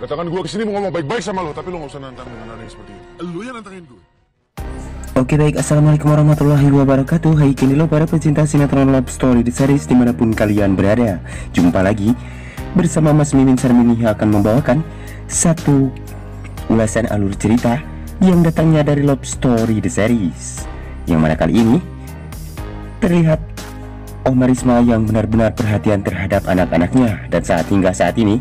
Katakan gue kesini mau ngomong baik-baik sama lo, tapi lo gak usah nantang dengan nanya seperti itu. Lo yang nantangin gue. Oke baik, assalamualaikum warahmatullahi wabarakatuh. Hai Kendilo para pecinta sinetron Love Story The Series dimanapun kalian berada. Jumpa lagi bersama Mas Mimin Sarmini yang akan membawakan satu ulasan alur cerita yang datangnya dari Love Story The Series. Yang mana kali ini terlihat Omar Ismail yang benar-benar perhatian terhadap anak-anaknya. Dan hingga saat ini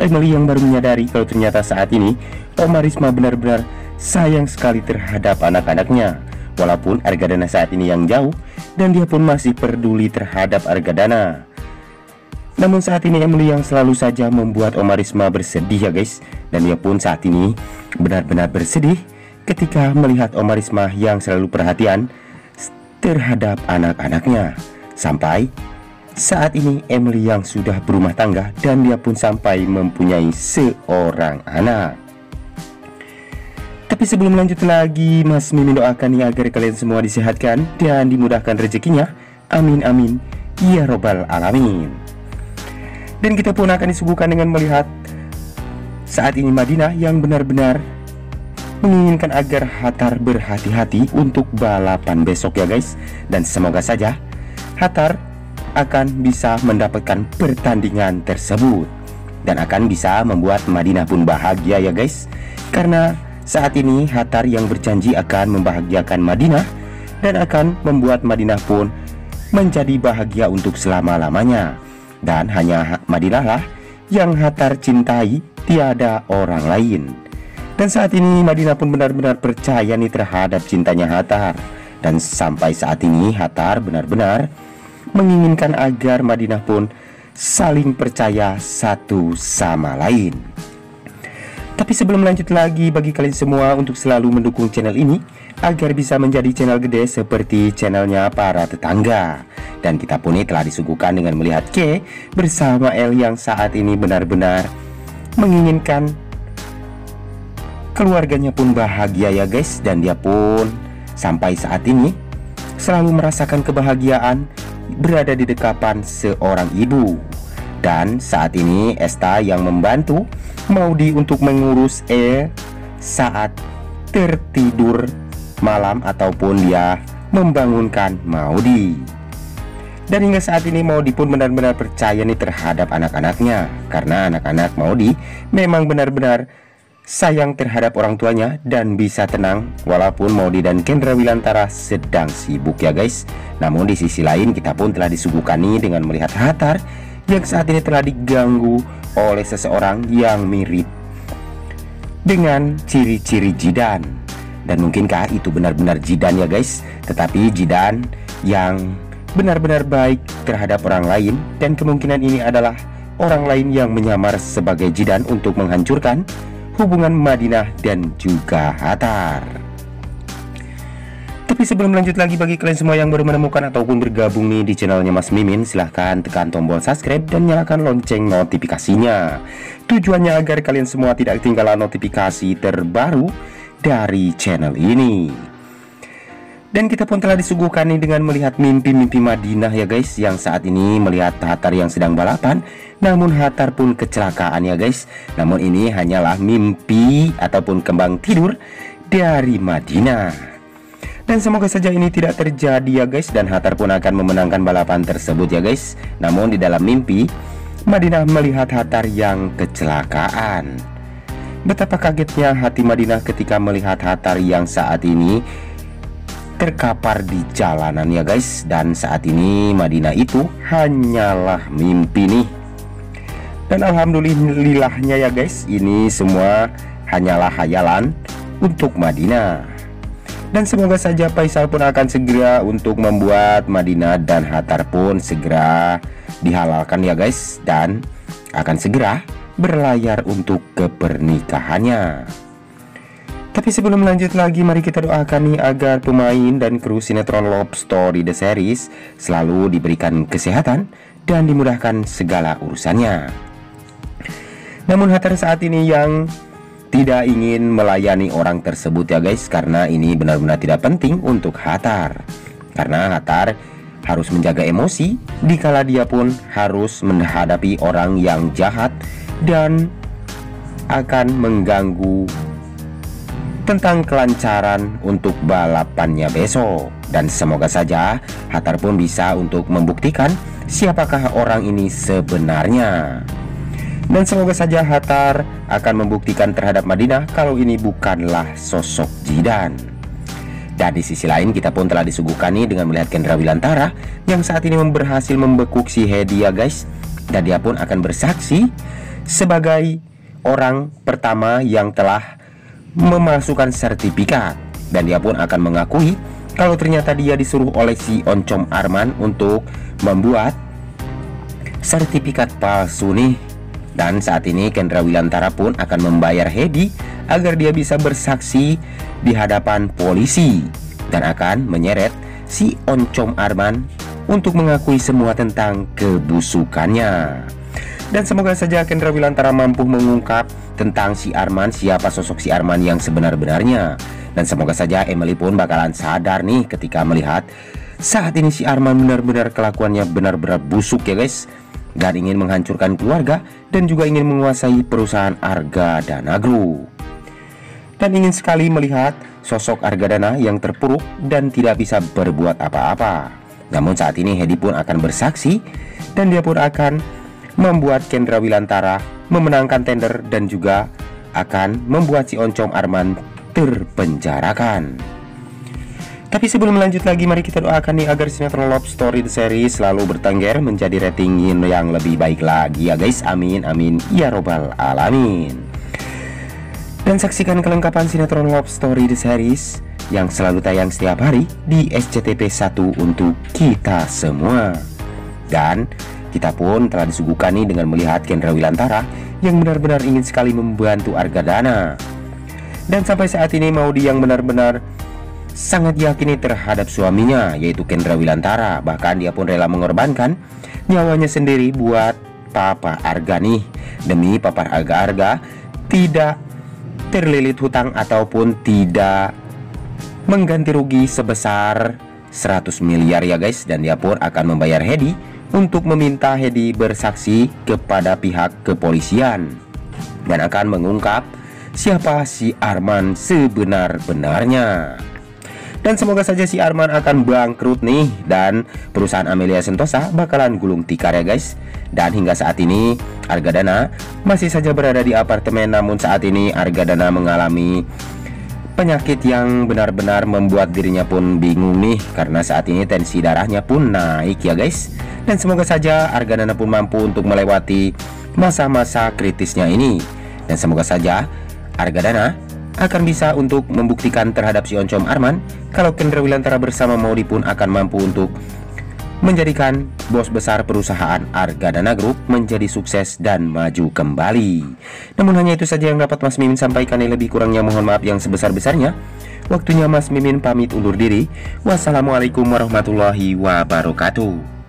Emily yang baru menyadari kalau ternyata saat ini Omar Ismail benar-benar sayang sekali terhadap anak-anaknya, walaupun Argadana saat ini yang jauh dan dia pun masih peduli terhadap Argadana. Namun saat ini Emily yang selalu saja membuat Omar Ismail bersedih ya guys, dan dia pun saat ini benar-benar bersedih ketika melihat Omar Ismail yang selalu perhatian terhadap anak-anaknya. Sampai saat ini Emily yang sudah berumah tangga dan dia pun sampai mempunyai seorang anak. Tapi sebelum lanjut lagi, Mas Mimin doakan ya agar kalian semua disehatkan dan dimudahkan rezekinya. Amin amin ya robbal alamin. Dan kita pun akan disuguhkan dengan melihat saat ini Madinah yang benar-benar menginginkan agar Hatar berhati-hati untuk balapan besok ya guys. Dan semoga saja Hatar akan bisa mendapatkan pertandingan tersebut dan akan bisa membuat Madinah pun bahagia ya guys, karena saat ini Hatar yang berjanji akan membahagiakan Madinah dan akan membuat Madinah pun menjadi bahagia untuk selama-lamanya. Dan hanya Madinah lah yang Hatar cintai, tiada orang lain. Dan saat ini Madinah pun benar-benar percaya nih terhadap cintanya Hatar. Dan sampai saat ini Hatar benar-benar menginginkan agar Madinah pun saling percaya satu sama lain. Tapi sebelum lanjut lagi, bagi kalian semua untuk selalu mendukung channel ini agar bisa menjadi channel gede seperti channelnya para tetangga. Dan kita pun ini telah disuguhkan dengan melihat K bersama L yang saat ini benar-benar menginginkan keluarganya pun bahagia ya guys. Dan dia pun sampai saat ini selalu merasakan kebahagiaan berada di dekapan seorang ibu. Dan saat ini Esta yang membantu Maudie untuk mengurus saat tertidur malam ataupun dia membangunkan Maudie. Dan hingga saat ini Maudie pun benar-benar percaya nih terhadap anak-anaknya, karena anak-anak Maudie memang benar-benar sayang terhadap orang tuanya dan bisa tenang walaupun Maudie dan Kendra Wilantara sedang sibuk ya guys. Namun di sisi lain kita pun telah disuguhkan nih dengan melihat Hatar yang saat ini telah diganggu oleh seseorang yang mirip dengan ciri-ciri Jidan. Dan mungkinkah itu benar-benar Jidan ya guys? Tetapi Jidan yang benar-benar baik terhadap orang lain, dan kemungkinan ini adalah orang lain yang menyamar sebagai Jidan untuk menghancurkan hubungan Madinah dan juga Hatar. Tapi sebelum lanjut lagi, bagi kalian semua yang baru menemukan ataupun bergabung nih di channelnya Mas Mimin, silahkan tekan tombol subscribe dan nyalakan lonceng notifikasinya. Tujuannya agar kalian semua tidak ketinggalan notifikasi terbaru dari channel ini. Dan kita pun telah disuguhkan nih dengan melihat mimpi-mimpi Madinah ya guys, yang saat ini melihat Hatar yang sedang balapan, namun Hatar pun kecelakaan ya guys. Namun ini hanyalah mimpi ataupun kembang tidur dari Madinah. Dan semoga saja ini tidak terjadi ya guys, dan Hatar pun akan memenangkan balapan tersebut ya guys. Namun di dalam mimpi Madinah melihat Hatar yang kecelakaan. Betapa kagetnya hati Madinah ketika melihat Hatar yang saat ini terkapar di jalanan ya guys. Dan saat ini Madinah itu hanyalah mimpi nih. Dan alhamdulillahnya ya guys, ini semua hanyalah khayalan untuk Madinah. Dan semoga saja Faisal pun akan segera untuk membuat Madinah dan Hatar pun segera dihalalkan ya guys, dan akan segera berlayar untuk kepernikahannya. Tapi sebelum lanjut lagi, mari kita doakan nih agar pemain dan kru sinetron Love Story The Series selalu diberikan kesehatan dan dimudahkan segala urusannya. Namun Hatar saat ini yang tidak ingin melayani orang tersebut ya guys, karena ini benar-benar tidak penting untuk Hatar. Karena Hatar harus menjaga emosi dikala dia pun harus menghadapi orang yang jahat dan akan mengganggu tentang kelancaran untuk balapannya besok. Dan semoga saja Hatar pun bisa untuk membuktikan siapakah orang ini sebenarnya. Dan semoga saja Hatar akan membuktikan terhadap Madinah kalau ini bukanlah sosok Jidan. Dan di sisi lain kita pun telah disuguhkan nih dengan melihat Kendra Wilantara yang saat ini berhasil membekuk si Hedia, guys. Dan dia pun akan bersaksi sebagai orang pertama yang telah memasukkan sertifikat. Dan dia pun akan mengakui kalau ternyata dia disuruh oleh si oncom Arman untuk membuat sertifikat palsu nih. Dan saat ini Kendra Wilantara pun akan membayar Hedi agar dia bisa bersaksi di hadapan polisi, dan akan menyeret si oncom Arman untuk mengakui semua tentang kebusukannya. Dan semoga saja Kendra Wilantara mampu mengungkap tentang si Arman, siapa sosok si Arman yang sebenar-benarnya. Dan semoga saja Emily pun bakalan sadar nih ketika melihat saat ini si Arman benar-benar kelakuannya benar-benar busuk ya guys, dan ingin menghancurkan keluarga dan juga ingin menguasai perusahaan Arga Dana Group. Dan ingin sekali melihat sosok Arga Dana yang terpuruk dan tidak bisa berbuat apa-apa. Namun saat ini Hedi pun akan bersaksi, dan dia pun akan membuat Kendra Wilantara memenangkan tender dan juga akan membuat si oncom Arman terpenjarakan. Tapi sebelum lanjut lagi, mari kita doakan nih agar sinetron Love Story The Series selalu bertengger menjadi rating yang lebih baik lagi ya guys. Amin amin ya robbal alamin. Dan saksikan kelengkapan sinetron Love Story The Series yang selalu tayang setiap hari di SCTV1 untuk kita semua. Dan kita pun telah disuguhkan nih dengan melihat Kendra Wilantara yang benar-benar ingin sekali membantu Argadana. Dan sampai saat ini Maudie yang benar-benar sangat yakini terhadap suaminya, yaitu Kendra Wilantara. Bahkan dia pun rela mengorbankan nyawanya sendiri buat Papa Arga nih, demi Papa Arga-Arga tidak terlilit hutang ataupun tidak mengganti rugi sebesar 100 miliar ya guys. Dan dia pun akan membayar Hedi untuk meminta Hedi bersaksi kepada pihak kepolisian, dan akan mengungkap siapa si Arman sebenar-benarnya. Dan semoga saja si Arman akan bangkrut nih, dan perusahaan Amelia Sentosa bakalan gulung tikar ya guys. Dan hingga saat ini Argadana masih saja berada di apartemen, namun saat ini Argadana mengalami penyakit yang benar-benar membuat dirinya pun bingung nih, karena saat ini tensi darahnya pun naik ya guys. Dan semoga saja Argadana pun mampu untuk melewati masa-masa kritisnya ini. Dan semoga saja Argadana akan bisa untuk membuktikan terhadap si oncom Arman kalau Kendra Wilantara bersama Maudie pun akan mampu untuk menjadikan bos besar perusahaan Argadana Group menjadi sukses dan maju kembali. Namun hanya itu saja yang dapat Mas Mimin sampaikan, lebih kurangnya mohon maaf yang sebesar-besarnya. Waktunya Mas Mimin pamit undur diri. Wassalamualaikum warahmatullahi wabarakatuh.